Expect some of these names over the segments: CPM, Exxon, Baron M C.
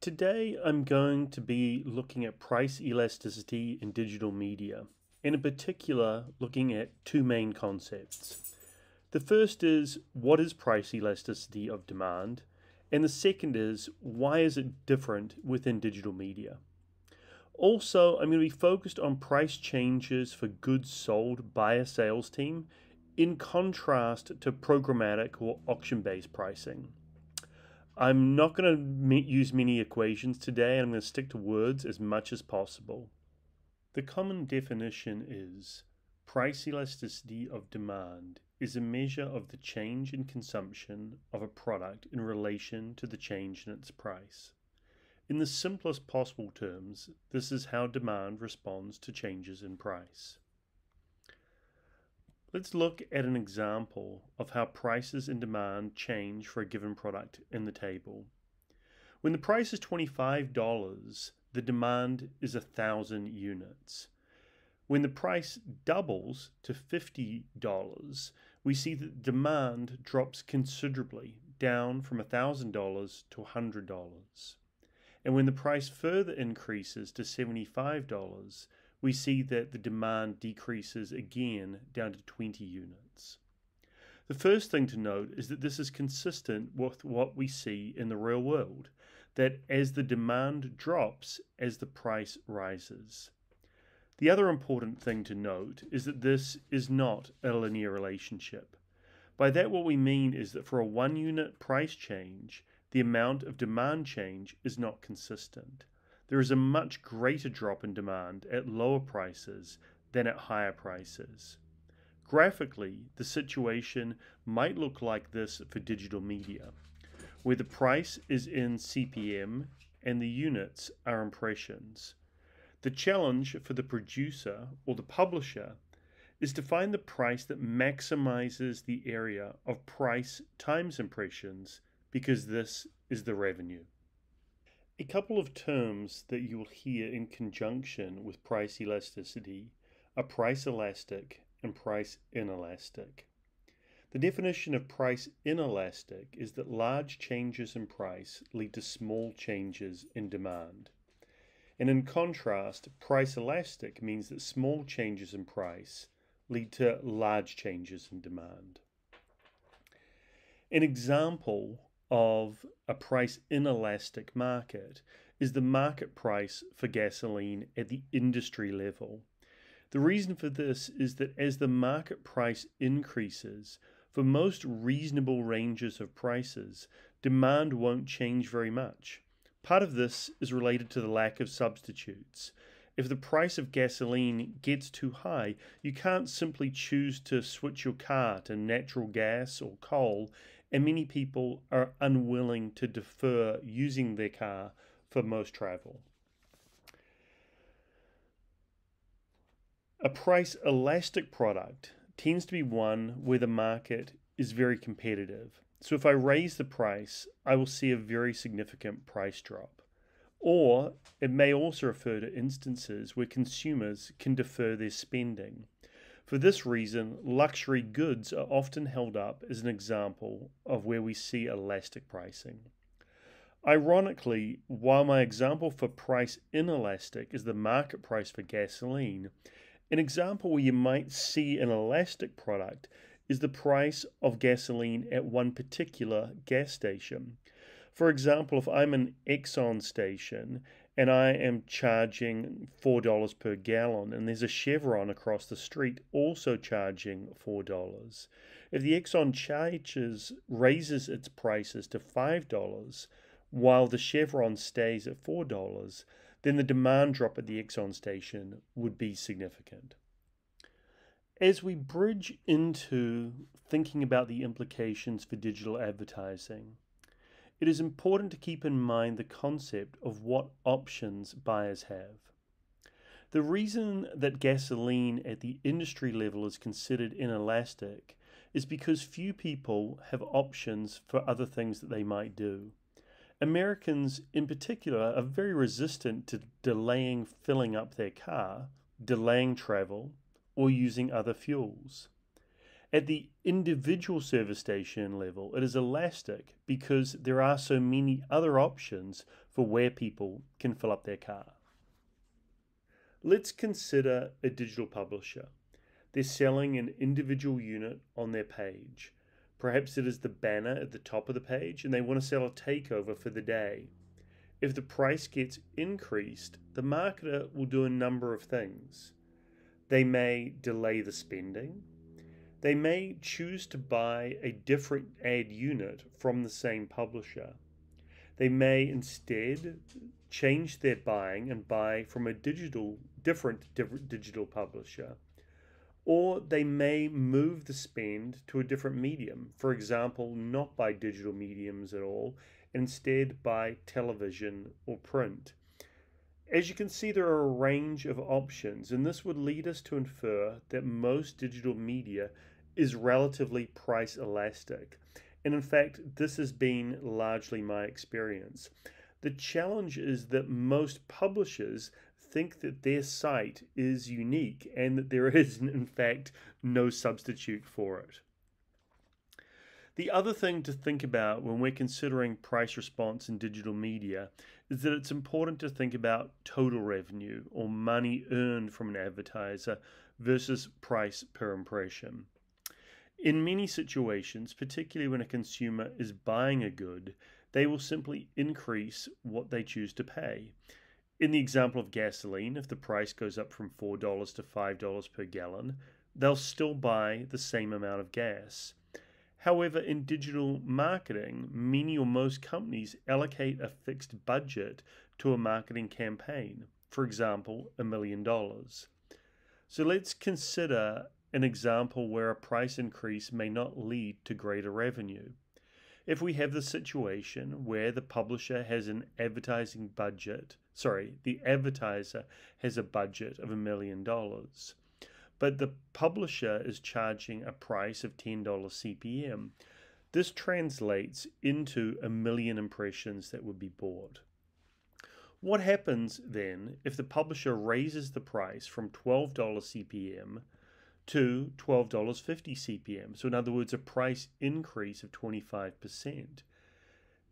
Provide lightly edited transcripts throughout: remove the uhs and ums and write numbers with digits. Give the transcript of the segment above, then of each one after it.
Today I'm going to be looking at price elasticity in digital media, and in particular looking at two main concepts. The first is, what is price elasticity of demand? And the second is, why is it different within digital media? Also, I'm going to be focused on price changes for goods sold by a sales team in contrast to programmatic or auction-based pricing. I'm not going to use many equations today, and I'm going to stick to words as much as possible. The common definition is, price elasticity of demand is a measure of the change in consumption of a product in relation to the change in its price. In the simplest possible terms, this is how demand responds to changes in price. Let's look at an example of how prices and demand change for a given product in the table. When the price is $25, the demand is 1,000 units. When the price doubles to $50, we see that demand drops considerably, down from $1,000 to $100. And when the price further increases to $75, we see that the demand decreases again down to 20 units. The first thing to note is that this is consistent with what we see in the real world, that as the demand drops, as the price rises. The other important thing to note is that this is not a linear relationship. By that, what we mean is that for a 1 unit price change, the amount of demand change is not consistent. There is a much greater drop in demand at lower prices than at higher prices. Graphically, the situation might look like this for digital media, where the price is in CPM and the units are impressions. The challenge for the producer or the publisher is to find the price that maximizes the area of price times impressions, because this is the revenue. A couple of terms that you will hear in conjunction with price elasticity are price elastic and price inelastic. The definition of price inelastic is that large changes in price lead to small changes in demand. And in contrast, price elastic means that small changes in price lead to large changes in demand. An example of a price inelastic market is the market price for gasoline at the industry level. The reason for this is that as the market price increases, for most reasonable ranges of prices, demand won't change very much. Part of this is related to the lack of substitutes. If the price of gasoline gets too high, you can't simply choose to switch your car to natural gas or coal, and many people are unwilling to defer using their car for most travel. A price elastic product tends to be one where the market is very competitive. So if I raise the price, I will see a very significant price drop. Or it may also refer to instances where consumers can defer their spending. For this reason, luxury goods are often held up as an example of where we see elastic pricing. Ironically, while my example for price inelastic is the market price for gasoline, an example where you might see an elastic product is the price of gasoline at one particular gas station. For example, if I'm an Exxon station and I am charging $4 per gallon, and there's a Chevron across the street also charging $4. If the Exxon raises its prices to $5, while the Chevron stays at $4, then the demand drop at the Exxon station would be significant. As we bridge into thinking about the implications for digital advertising, it is important to keep in mind the concept of what options buyers have. The reason that gasoline at the industry level is considered inelastic is because few people have options for other things that they might do. Americans, in particular, are very resistant to delaying filling up their car, delaying travel, or using other fuels. At the individual service station level, it is elastic because there are so many other options for where people can fill up their car. Let's consider a digital publisher. They're selling an individual unit on their page. Perhaps it is the banner at the top of the page, and they want to sell a takeover for the day. If the price gets increased, the marketer will do a number of things. They may delay the spending. They may choose to buy a different ad unit from the same publisher. They may instead change their buying and buy from a different digital publisher. Or they may move the spend to a different medium. For example, not by digital mediums at all, instead by television or print. As you can see, there are a range of options, and this would lead us to infer that most digital media is relatively price elastic. And in fact, this has been largely my experience. The challenge is that most publishers think that their site is unique and that there is, in fact, no substitute for it. The other thing to think about when we're considering price response in digital media is that it's important to think about total revenue, or money earned from an advertiser, versus price per impression. In many situations, particularly when a consumer is buying a good, they will simply increase what they choose to pay. In the example of gasoline, if the price goes up from $4 to $5 per gallon, they'll still buy the same amount of gas. However, in digital marketing, many or most companies allocate a fixed budget to a marketing campaign, for example, $1 million. So let's consider an example where a price increase may not lead to greater revenue. If we have the situation where the publisher has an advertising budget, the advertiser has a budget of $1 million. But the publisher is charging a price of $10 CPM. This translates into 1 million impressions that would be bought. What happens then if the publisher raises the price from $12 CPM to $12.50 CPM? So in other words, a price increase of 25%.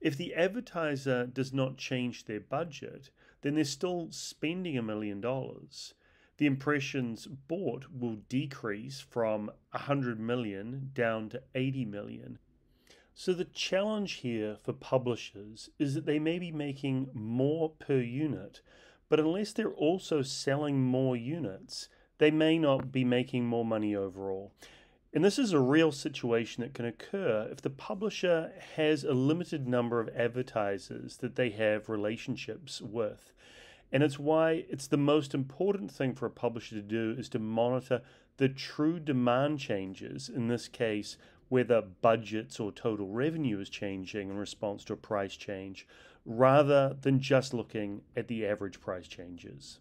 If the advertiser does not change their budget, then they're still spending $1 million. The impressions bought will decrease from 100 million down to 80 million. So the challenge here for publishers is that they may be making more per unit, but unless they're also selling more units, they may not be making more money overall. And this is a real situation that can occur if the publisher has a limited number of advertisers that they have relationships with. And it's why it's the most important thing for a publisher to do is to monitor the true demand changes, in this case, whether budgets or total revenue is changing in response to a price change, rather than just looking at the average price changes.